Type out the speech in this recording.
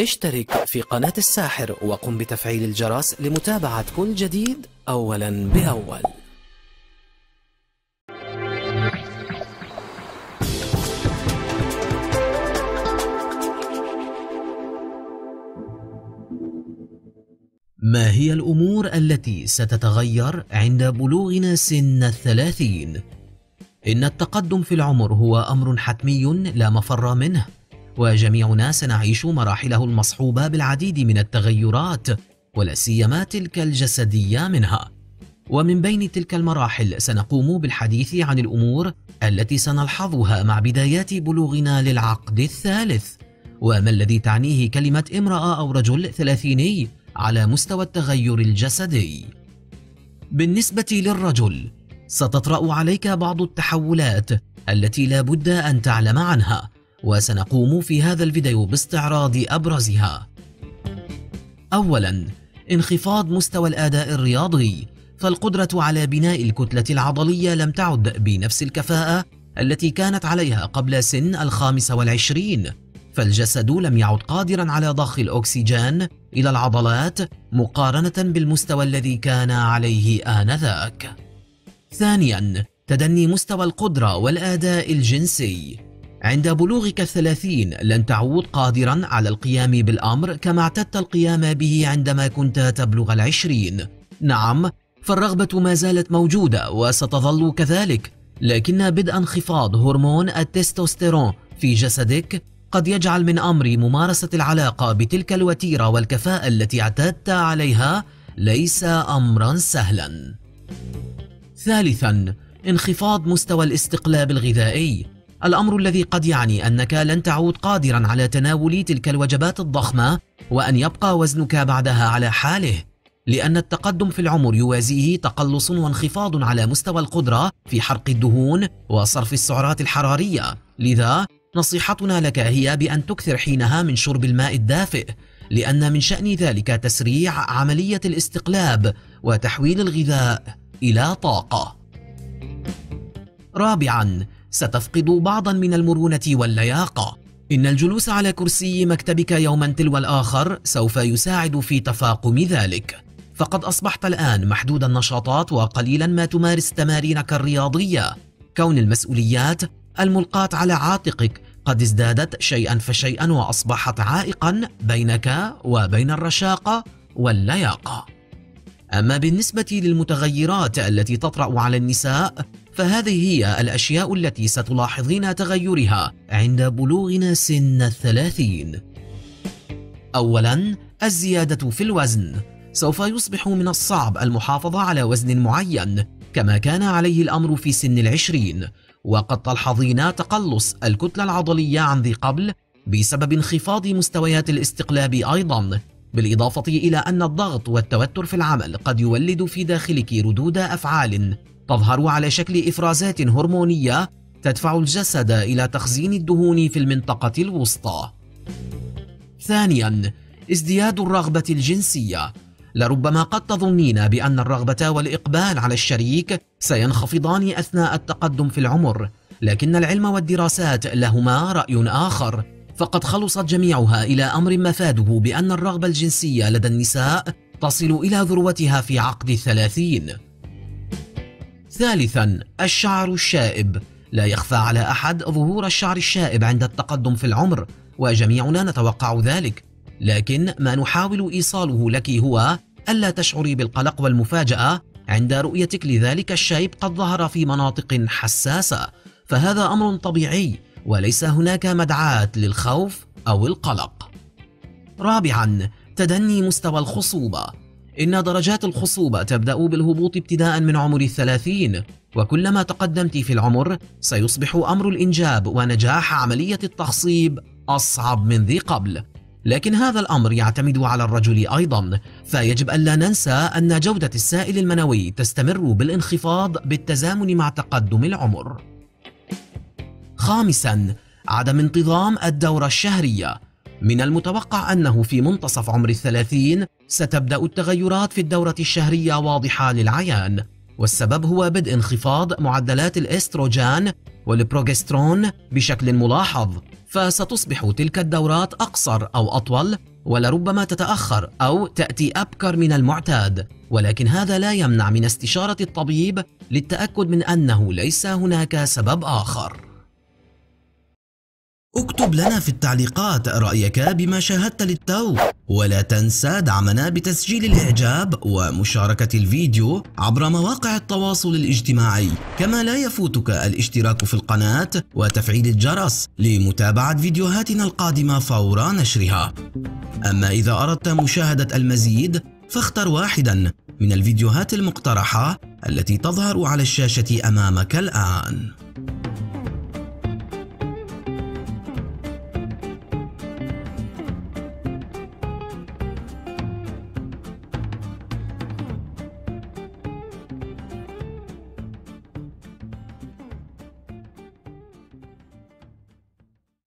اشترك في قناة الساحر وقم بتفعيل الجرس لمتابعة كل جديد أولاً بأول. ما هي الأمور التي ستتغير عند بلوغنا سن 30؟ إن التقدم في العمر هو أمر حتمي لا مفر منه، وجميعنا سنعيش مراحله المصحوبة بالعديد من التغيرات ولا سيما تلك الجسدية منها. ومن بين تلك المراحل سنقوم بالحديث عن الأمور التي سنلحظها مع بدايات بلوغنا للعقد الثالث، وما الذي تعنيه كلمة امرأة أو رجل ثلاثيني على مستوى التغير الجسدي. بالنسبة للرجل ستطرأ عليك بعض التحولات التي لا بد أن تعلم عنها، وسنقوم في هذا الفيديو باستعراض أبرزها. أولاً، انخفاض مستوى الأداء الرياضي، فالقدرة على بناء الكتلة العضلية لم تعد بنفس الكفاءة التي كانت عليها قبل سن 25، فالجسد لم يعد قادراً على ضخ الأكسجين إلى العضلات مقارنة بالمستوى الذي كان عليه آنذاك. ثانياً، تدني مستوى القدرة والأداء الجنسي، عند بلوغك 30 لن تعود قادراً على القيام بالأمر كما اعتدت القيام به عندما كنت تبلغ 20. نعم، فالرغبة ما زالت موجودة وستظل كذلك، لكن بدء انخفاض هرمون التستوستيرون في جسدك قد يجعل من أمر ممارسة العلاقة بتلك الوتيرة والكفاءة التي اعتدت عليها ليس أمراً سهلاً. ثالثاً، انخفاض مستوى الاستقلاب الغذائي، الأمر الذي قد يعني أنك لن تعود قادراً على تناول تلك الوجبات الضخمة وأن يبقى وزنك بعدها على حاله، لأن التقدم في العمر يوازيه تقلص وانخفاض على مستوى القدرة في حرق الدهون وصرف السعرات الحرارية. لذا نصيحتنا لك هي بأن تكثر حينها من شرب الماء الدافئ، لأن من شأن ذلك تسريع عملية الاستقلاب وتحويل الغذاء إلى طاقة. رابعاً، ستفقد بعضاً من المرونة واللياقة، إن الجلوس على كرسي مكتبك يوماً تلو الآخر سوف يساعد في تفاقم ذلك، فقد أصبحت الآن محدود النشاطات وقليلاً ما تمارس تمارينك الرياضية، كون المسؤوليات الملقاة على عاتقك قد ازدادت شيئاً فشيئاً وأصبحت عائقاً بينك وبين الرشاقة واللياقة. أما بالنسبة للمتغيرات التي تطرأ على النساء فهذه هي الأشياء التي ستلاحظين تغيرها عند بلوغنا سن 30. أولاً، الزيادة في الوزن، سوف يصبح من الصعب المحافظة على وزن معين كما كان عليه الأمر في سن 20، وقد تلحظين تقلص الكتلة العضلية عن ذي قبل بسبب انخفاض مستويات الاستقلاب أيضاً، بالإضافة إلى أن الضغط والتوتر في العمل قد يولد في داخلك ردود أفعال تظهر على شكل إفرازات هرمونية تدفع الجسد إلى تخزين الدهون في المنطقة الوسطى. ثانياً، ازدياد الرغبة الجنسية، لربما قد تظنين بأن الرغبة والإقبال على الشريك سينخفضان أثناء التقدم في العمر، لكن العلم والدراسات لهما رأي آخر، فقد خلصت جميعها إلى أمر مفاده بأن الرغبة الجنسية لدى النساء تصل إلى ذروتها في عقد 30. ثالثاً، الشعر الشائب، لا يخفى على أحد ظهور الشعر الشائب عند التقدم في العمر وجميعنا نتوقع ذلك، لكن ما نحاول إيصاله لك هو ألا تشعري بالقلق والمفاجأة عند رؤيتك لذلك الشيب قد ظهر في مناطق حساسة، فهذا أمر طبيعي وليس هناك مدعاة للخوف أو القلق. رابعاً، تدني مستوى الخصوبة، إن درجات الخصوبة تبدأ بالهبوط ابتداء من عمر 30، وكلما تقدمت في العمر سيصبح أمر الإنجاب ونجاح عملية التخصيب أصعب من ذي قبل، لكن هذا الأمر يعتمد على الرجل أيضاً، فيجب ألا ننسى أن جودة السائل المنوي تستمر بالانخفاض بالتزامن مع تقدم العمر. خامساً، عدم انتظام الدورة الشهرية، من المتوقع أنه في منتصف عمر 30 ستبدأ التغيرات في الدورة الشهرية واضحة للعيان، والسبب هو بدء انخفاض معدلات الإستروجين والبروجسترون بشكل ملاحظ، فستصبح تلك الدورات أقصر أو أطول، ولربما تتأخر أو تأتي أبكر من المعتاد، ولكن هذا لا يمنع من استشارة الطبيب للتأكد من أنه ليس هناك سبب آخر. اكتب لنا في التعليقات رأيك بما شاهدت للتو، ولا تنسى دعمنا بتسجيل الإعجاب ومشاركة الفيديو عبر مواقع التواصل الاجتماعي، كما لا يفوتك الاشتراك في القناة وتفعيل الجرس لمتابعة فيديوهاتنا القادمة فور نشرها. أما إذا أردت مشاهدة المزيد فاختر واحدا من الفيديوهات المقترحة التي تظهر على الشاشة أمامك الآن.